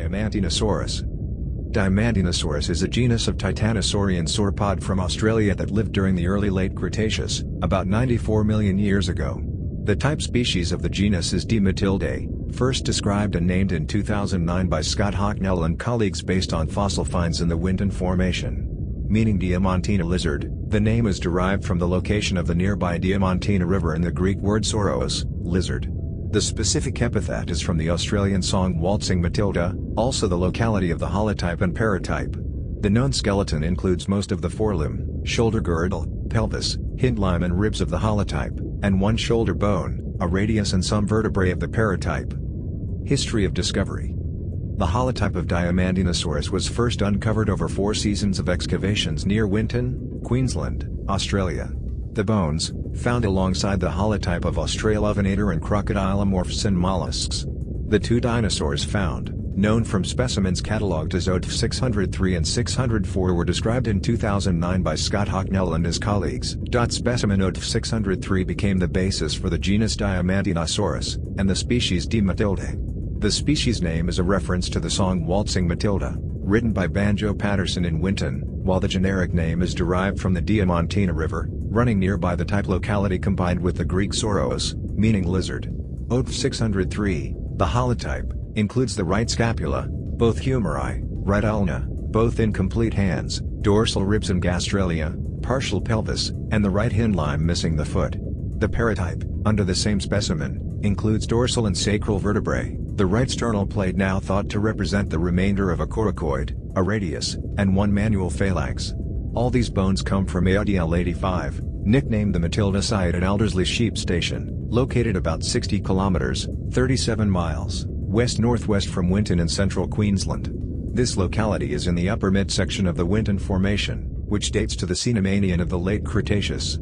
Diamantinasaurus. Diamantinasaurus is a genus of titanosaurian sauropod from Australia that lived during the early late Cretaceous, about 94 million years ago. The type species of the genus is D. Matildae, first described and named in 2009 by Scott Hocknull and colleagues based on fossil finds in the Winton Formation. Meaning Diamantina lizard, the name is derived from the location of the nearby Diamantina River and the Greek word sauros, lizard. The specific epithet is from the Australian song Waltzing Matilda, also the locality of the holotype and paratype. The known skeleton includes most of the forelimb, shoulder girdle, pelvis, hindlimb and ribs of the holotype, and one shoulder bone, a radius and some vertebrae of the paratype. History of discovery. The holotype of Diamantinasaurus was first uncovered over 4 seasons of excavations near Winton, Queensland, Australia. The bones, found alongside the holotype of Australovenator and crocodilomorphs and mollusks. The 2 dinosaurs found, known from specimens catalogued as ODF 603 and 604, were described in 2009 by Scott Hocknull and his colleagues. Specimen ODF 603 became the basis for the genus Diamantinasaurus, and the species D. Matildae. The species name is a reference to the song Waltzing Matilda, written by Banjo Paterson in Winton, while the generic name is derived from the Diamantina River, running nearby the type locality combined with the Greek sauros, meaning lizard. ODF 603, the holotype, includes the right scapula, both humeri, right ulna, both incomplete hands, dorsal ribs and gastralia, partial pelvis, and the right hindlimb missing the foot. The paratype, under the same specimen, includes dorsal and sacral vertebrae, the right sternal plate now thought to represent the remainder of a coracoid, a radius, and one manual phalanx. All these bones come from AODL-85, nicknamed the Matilda site at Elderslie Sheep Station, located about 60 kilometers, 37 miles, west-northwest from Winton in central Queensland. This locality is in the upper midsection of the Winton Formation, which dates to the Cenomanian of the late Cretaceous.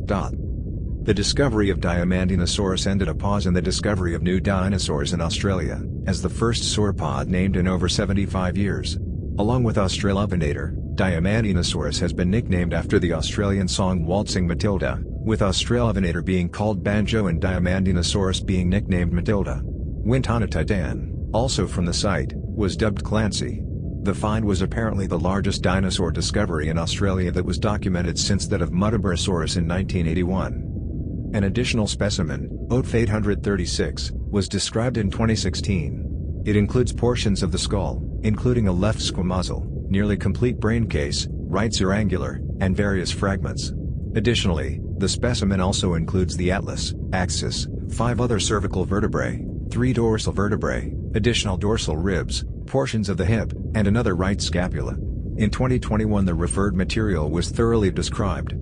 The discovery of Diamantinasaurus ended a pause in the discovery of new dinosaurs in Australia, as the first sauropod named in over 75 years. Along with Australovenator, Diamantinasaurus has been nicknamed after the Australian song Waltzing Matilda, with Australovenator being called Banjo and Diamantinasaurus being nicknamed Matilda. Wintonotitan, also from the site, was dubbed Clancy. The find was apparently the largest dinosaur discovery in Australia that was documented since that of Muttaburrasaurus in 1981. An additional specimen, ODF 836, was described in 2016. It includes portions of the skull, including a left squamosal, nearly complete brain case, right cerangular, and various fragments. Additionally, the specimen also includes the atlas, axis, 5 other cervical vertebrae, 3 dorsal vertebrae, additional dorsal ribs, portions of the hip, and another right scapula. In 2021 the referred material was thoroughly described.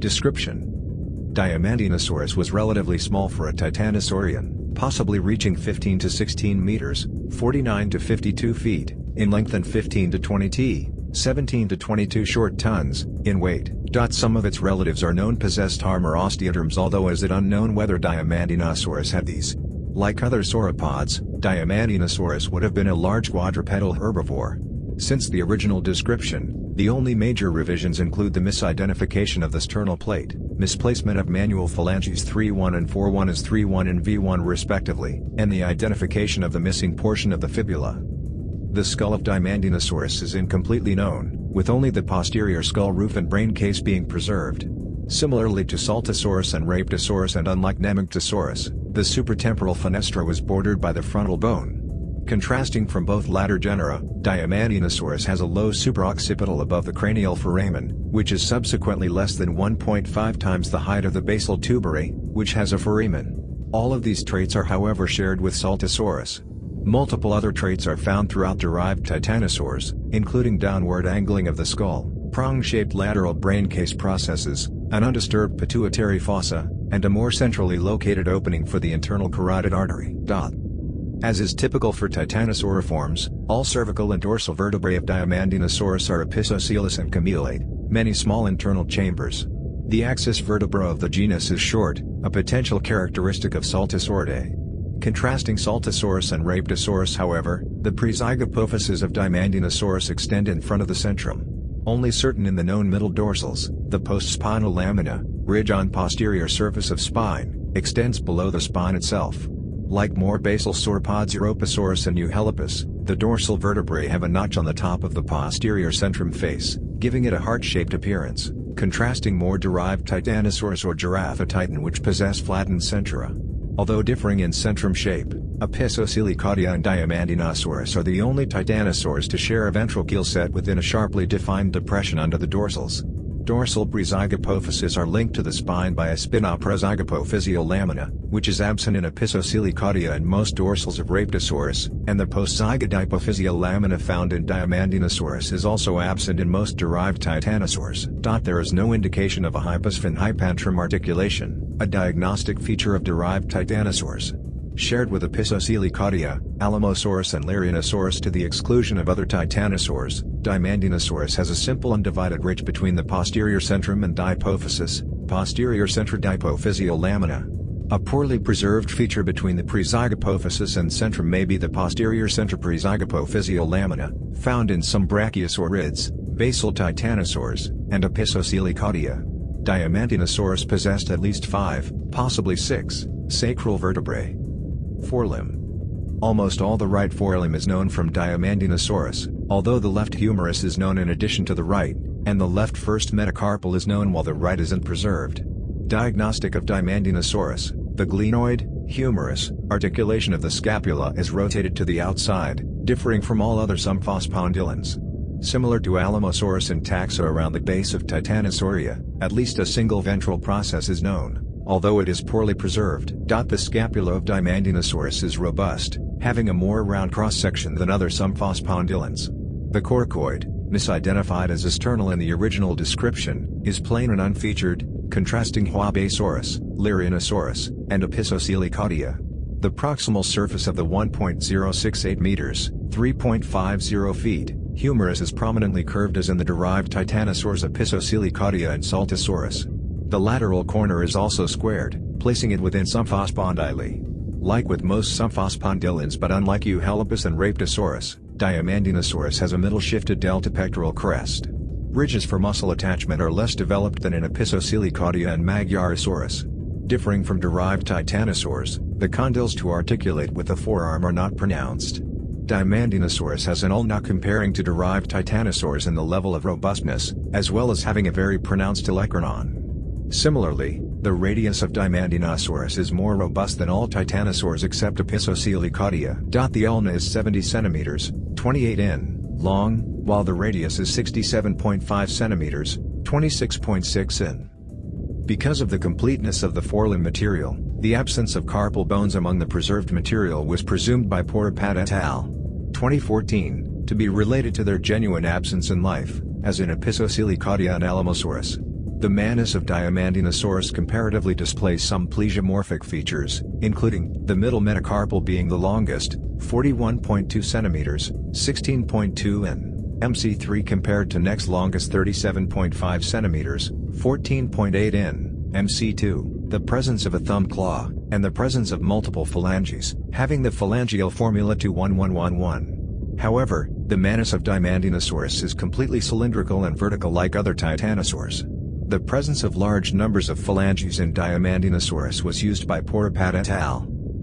Description. Diamantinasaurus was relatively small for a titanosaurian, possibly reaching 15 to 16 meters, 49 to 52 feet, in length and 15 to 20 t, 17 to 22 short tons, in weight. Some of its relatives are known possessed arm or osteoderms, although is it unknown whether Diamantinasaurus had these. Like other sauropods, Diamantinasaurus would have been a large quadrupedal herbivore. Since the original description, the only major revisions include the misidentification of the sternal plate, misplacement of manual phalanges 3-1 and 4-1 as 3-1 and V1 respectively, and the identification of the missing portion of the fibula. The skull of Diamantinasaurus is incompletely known, with only the posterior skull roof and brain case being preserved. Similarly to Saltasaurus and Rapetosaurus, and unlike Nemegtosaurus, the supratemporal fenestra was bordered by the frontal bone. Contrasting from both latter genera, Diamantinasaurus has a low supraoccipital above the cranial foramen, which is subsequently less than 1.5 times the height of the basal tuberi, which has a foramen. All of these traits are however shared with Saltasaurus. Multiple other traits are found throughout derived titanosaurs, including downward angling of the skull, prong-shaped lateral brain case processes, an undisturbed pituitary fossa, and a more centrally located opening for the internal carotid artery. As is typical for titanosauriforms, all cervical and dorsal vertebrae of Diamantinasaurus are episthocoelous and camellate, many small internal chambers. The axis vertebra of the genus is short, a potential characteristic of Saltasauridae. Contrasting Saltasaurus and Rhabdosaurus, however, the presygapophyses of Diamantinasaurus extend in front of the centrum. Only certain in the known middle dorsals, the postspinal lamina, ridge on posterior surface of spine, extends below the spine itself. Like more basal sauropods Europasaurus and Euhelopus, The dorsal vertebrae have a notch on the top of the posterior centrum face, giving it a heart-shaped appearance, contrasting more derived Titanosaurus or Giraffatitan, which possess flattened centra. Although differing in centrum shape, Opisthocoelicaudia and Diamantinasaurus are the only titanosaurs to share a ventral keel set within a sharply defined depression under the dorsals. Dorsal prezygopophyses are linked to the spine by a spinoprezygopophyseal lamina, which is absent in Opisthocoelicaudia and most dorsals of Rapetosaurus, and the postzygodipophyseal lamina found in Diamantinasaurus is also absent in most derived titanosaurs. There is no indication of a hyposphin-hypantrum articulation, a diagnostic feature of derived titanosaurs. Shared with Opisthocoelicaudia, Alamosaurus and Lairinosaurus to the exclusion of other titanosaurs, Diamantinasaurus has a simple undivided ridge between the posterior centrum and dipophysis, posterior centrodipophyseal lamina. A poorly preserved feature between the prezygopophysis and centrum may be the posterior centroprezygopophyseal lamina, found in some brachiosaurids, basal titanosaurs, and Opisthocoelicaudia. Diamantinasaurus possessed at least 5, possibly 6, sacral vertebrae. Forelimb. Almost all the right forelimb is known from Diamantinasaurus, although the left humerus is known in addition to the right, and the left first metacarpal is known while the right isn't preserved. Diagnostic of Diamantinasaurus, the glenoid, humerus, articulation of the scapula is rotated to the outside, differing from all other Somphospondyli. Similar to Alamosaurus and taxa around the base of Titanosauria, at least a single ventral process is known, although it is poorly preserved. The scapula of Diamantinasaurus is robust, having a more round cross-section than other Somphospondyli. The coracoid, misidentified as asternal in the original description, is plain and unfeatured, contrasting Huabeisaurus, Lairinosaurus, and Opisthocoelicaudia. The proximal surface of the 1.068 meters, 3.50 feet, humerus is prominently curved as in the derived titanosaurs Opisthocoelicaudia and Saltasaurus. The lateral corner is also squared, placing it within Somphospondyli. Like with most Somphospondyli, but unlike Euhelopus and Rapetosaurus, Diamantinasaurus has a middle shifted delta pectoral crest. Ridges for muscle attachment are less developed than in Opisthocoelicaudia and Magyarosaurus. Differing from derived titanosaurs, the condyles to articulate with the forearm are not pronounced. Diamantinasaurus has an ulna comparing to derived titanosaurs in the level of robustness, as well as having a very pronounced olecranon. Similarly, the radius of Diamantinasaurus is more robust than all titanosaurs except Opisthocoelicaudia. The ulna is 70 cm, 28 in, long, while the radius is 67.5 cm, 26.6 in. Because of the completeness of the forelimb material, the absence of carpal bones among the preserved material was presumed by Porapat et al. 2014, to be related to their genuine absence in life, as in Opisthocoelicaudia and Alamosaurus. The manus of Diamantinasaurus comparatively displays some plesiomorphic features, including the middle metacarpal being the longest, 41.2 cm, 16.2 in, MC3 compared to next longest 37.5 cm, 14.8 in, MC2, the presence of a thumb claw, and the presence of multiple phalanges, having the phalangeal formula 21111. However, the manus of Diamantinasaurus is completely cylindrical and vertical like other titanosaurs. The presence of large numbers of phalanges in Diamantinasaurus was used by Porapat et al.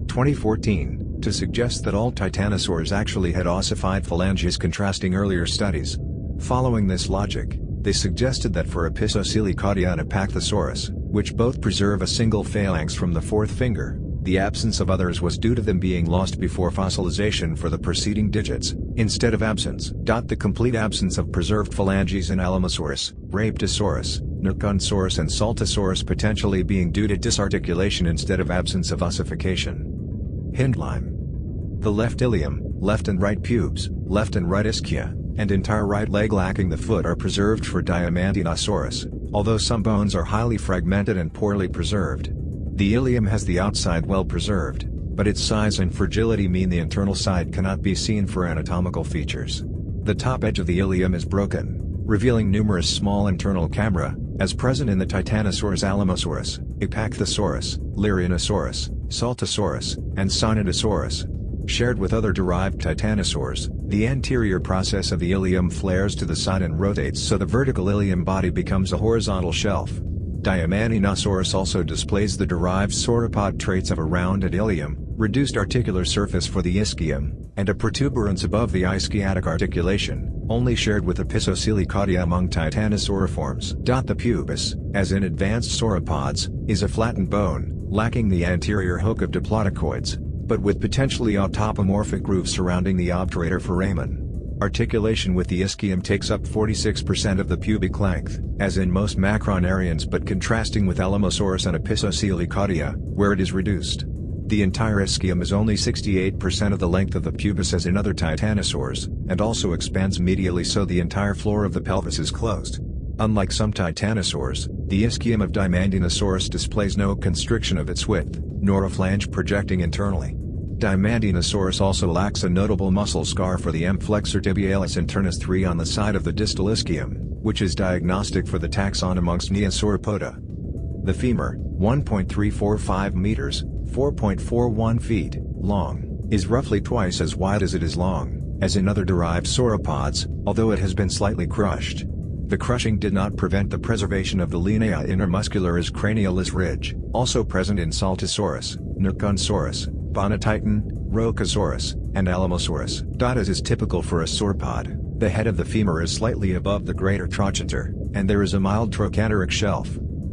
2014, to suggest that all titanosaurs actually had ossified phalanges, contrasting earlier studies. Following this logic, they suggested that for Opisthocoelicaudia and Epachthosaurus, which both preserve a single phalanx from the fourth finger, the absence of others was due to them being lost before fossilization for the preceding digits, instead of absence. The complete absence of preserved phalanges in Alamosaurus, Rapetosaurus, Neuconsaurus and Saltasaurus potentially being due to disarticulation instead of absence of ossification. Hindlimb. The left ilium, left and right pubes, left and right ischia, and entire right leg lacking the foot are preserved for Diamantinasaurus, although some bones are highly fragmented and poorly preserved. The ilium has the outside well preserved, but its size and fragility mean the internal side cannot be seen for anatomical features. The top edge of the ilium is broken, revealing numerous small internal camera, as present in the Titanosaurs Alamosaurus, Epachthosaurus, Lairinosaurus, Saltasaurus, and Cenomanian. Shared with other derived titanosaurs, the anterior process of the ilium flares to the side and rotates, so the vertical ilium body becomes a horizontal shelf. Diamantinasaurus also displays the derived sauropod traits of a rounded ilium, reduced articular surface for the ischium, and a protuberance above the ischiatic articulation, only shared with Opisthocoelicaudia among titanosauriforms. The pubis, as in advanced sauropods, is a flattened bone, lacking the anterior hook of diplodocoids, but with potentially autapomorphic grooves surrounding the obturator foramen. Articulation with the ischium takes up 46% of the pubic length, as in most Macronarians but contrasting with Alamosaurus and Opisthocoelicaudia, where it is reduced. The entire ischium is only 68% of the length of the pubis as in other titanosaurs, and also expands medially so the entire floor of the pelvis is closed. Unlike some titanosaurs, the ischium of Diamantinasaurus displays no constriction of its width, nor a flange projecting internally. Diamantinasaurus also lacks a notable muscle scar for the M. flexor tibialis internus 3 on the side of the distal ischium, which is diagnostic for the taxon amongst Neosauropoda. The femur, 1.345 meters, 4.41 feet, long, is roughly twice as wide as it is long, as in other derived sauropods, although it has been slightly crushed. The crushing did not prevent the preservation of the linea intermuscularis cranialis ridge, also present in Saltasaurus, Nerconsaurus, Bonititan, Rocasaurus, and Alamosaurus. As is typical for a sauropod, the head of the femur is slightly above the greater trochanter, and there is a mild trochanteric shelf.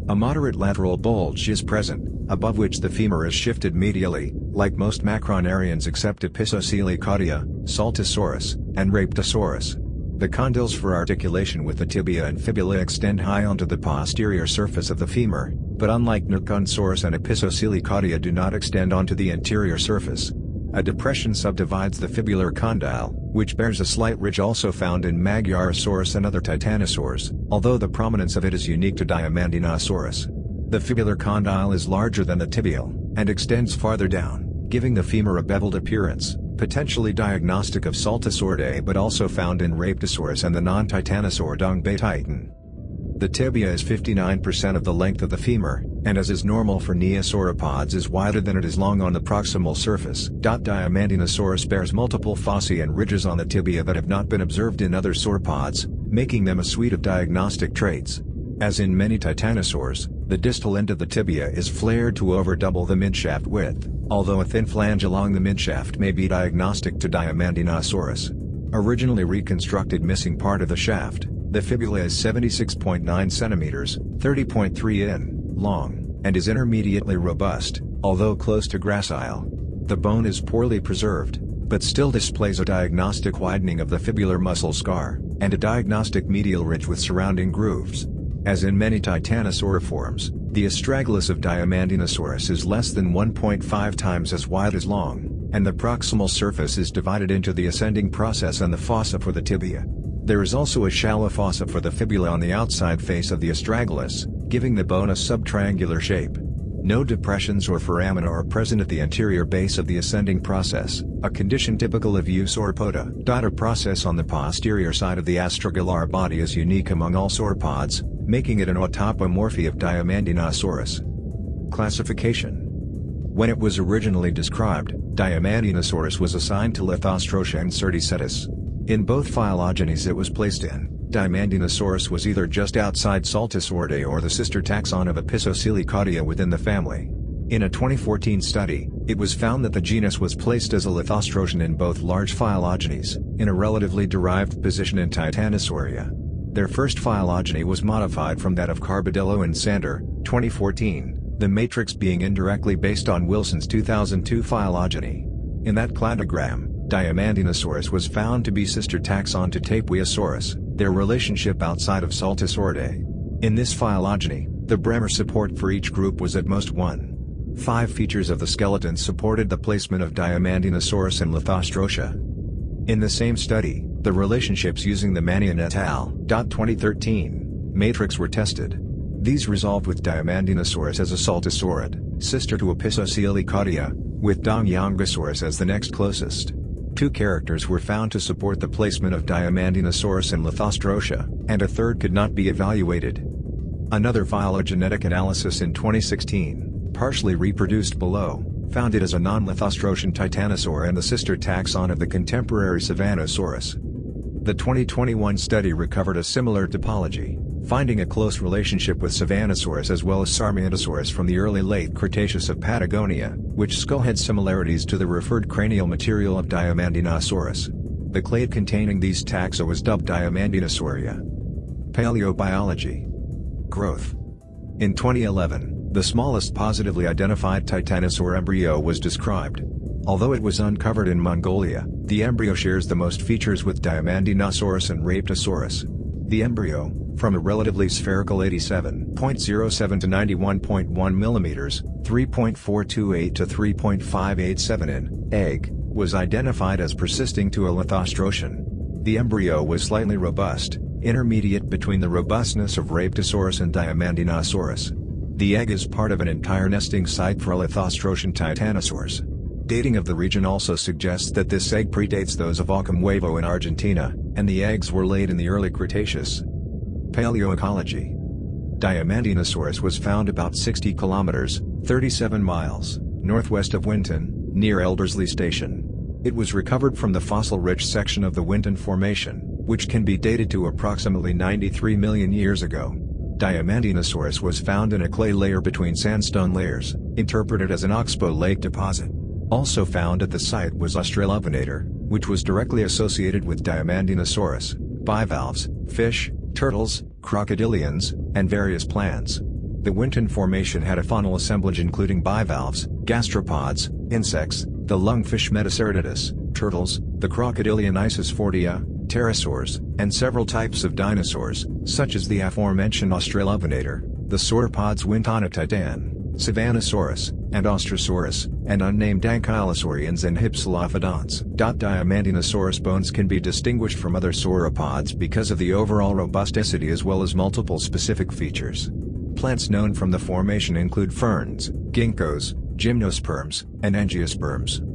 A moderate lateral bulge is present, above which the femur is shifted medially, like most Macronarians except Opisthocoelicaudia, Saltasaurus, and Rapetosaurus. The condyles for articulation with the tibia and fibula extend high onto the posterior surface of the femur, but unlike Nerconsaurus and Opisthocoelicaudia do not extend onto the anterior surface. A depression subdivides the fibular condyle, which bears a slight ridge also found in Magyarosaurus and other titanosaurs, although the prominence of it is unique to Diamantinasaurus. The fibular condyle is larger than the tibial, and extends farther down, giving the femur a beveled appearance, potentially diagnostic of Saltasauridae but also found in Rhabdosaurus and the non-titanosaur Dungbaititan. The tibia is 59% of the length of the femur, and as is normal for neosauropods is wider than it is long on the proximal surface. Diamantinasaurus bears multiple fossae and ridges on the tibia that have not been observed in other sauropods, making them a suite of diagnostic traits. As in many titanosaurs, the distal end of the tibia is flared to over double the midshaft width, although a thin flange along the midshaft may be diagnostic to Diamantinasaurus. Originally reconstructed missing part of the shaft, the fibula is 76.9 centimeters, 30.3 in, long, and is intermediately robust, although close to gracile. The bone is poorly preserved, but still displays a diagnostic widening of the fibular muscle scar, and a diagnostic medial ridge with surrounding grooves. As in many titanosauriforms, the astragalus of Diamantinasaurus is less than 1.5 times as wide as long, and the proximal surface is divided into the ascending process and the fossa for the tibia. There is also a shallow fossa for the fibula on the outside face of the astragalus, giving the bone a subtriangular shape. No depressions or foramina are present at the anterior base of the ascending process, a condition typical of Eusauropoda. A process on the posterior side of the astragalar body is unique among all sauropods, making it an autapomorphy of Diamantinasaurus. Classification. When it was originally described, Diamantinasaurus was assigned to Lithostrotia and Cerdicetus. In both phylogenies it was placed in, Diamantinasaurus was either just outside Saltasauridae or the sister taxon of Opisthocoelicaudia within the family. In a 2014 study, it was found that the genus was placed as a Lithostrotian in both large phylogenies, in a relatively derived position in Titanosauria. Their first phylogeny was modified from that of Carbadillo and Sander, 2014, the matrix being indirectly based on Wilson's 2002 phylogeny. In that cladogram, Diamantinasaurus was found to be sister taxon to Tapuiosaurus, their relationship outside of Saltasauridae. In this phylogeny, the Bremer support for each group was at most 1.5 features of the skeleton supported the placement of Diamantinasaurus in Lithostrotia. In the same study, the relationships using the Mannion et al. 2013 matrix were tested. These resolved with Diamantinasaurus as a Saltasaurid, sister to Opisthocoelicaudia, with Dongyangosaurus as the next closest. Two characters were found to support the placement of Diamantinasaurus in Lithostrotia, and a third could not be evaluated. Another phylogenetic analysis in 2016, partially reproduced below, found it as a non-Lithostrotian titanosaur and the sister taxon of the contemporary Savannasaurus. The 2021 study recovered a similar topology, finding a close relationship with Savannasaurus as well as Sarmientosaurus from the early late Cretaceous of Patagonia, which skull had similarities to the referred cranial material of Diamantinasaurus. The clade containing these taxa was dubbed Diamantinasauria. Paleobiology. Growth. In 2011, the smallest positively identified titanosaur embryo was described. Although it was uncovered in Mongolia, the embryo shares the most features with Diamantinasaurus and Rapetosaurus. The embryo, from a relatively spherical 87.07 to 91.1 mm, 3.428 to 3.587 in, egg, was identified as persisting to a Lithostrotian. The embryo was slightly robust, intermediate between the robustness of Rapetosaurus and Diamantinasaurus. The egg is part of an entire nesting site for a Lithostrotian titanosaurs. Dating of the region also suggests that this egg predates those of Occamhuevo in Argentina, and the eggs were laid in the early Cretaceous. Paleoecology. Diamantinasaurus was found about 60 kilometers, 37 miles, northwest of Winton, near Elderslie Station. It was recovered from the fossil-rich section of the Winton Formation, which can be dated to approximately 93 million years ago. Diamantinasaurus was found in a clay layer between sandstone layers, interpreted as an Oxbow Lake deposit. Also found at the site was Australovenator, which was directly associated with Diamantinasaurus, bivalves, fish, turtles, crocodilians, and various plants. The Winton Formation had a faunal assemblage including bivalves, gastropods, insects, the lungfish Metaceratidae, turtles, the crocodilian Isisfortia, pterosaurs, and several types of dinosaurs, such as the aforementioned Australovenator, the sauropods Wintonotitan, Savannasaurus, and Ostrosaurus, and unnamed ankylosaurians and hypsilophodonts. Diamantinasaurus bones can be distinguished from other sauropods because of the overall robusticity as well as multiple specific features. Plants known from the formation include ferns, ginkgos, gymnosperms, and angiosperms.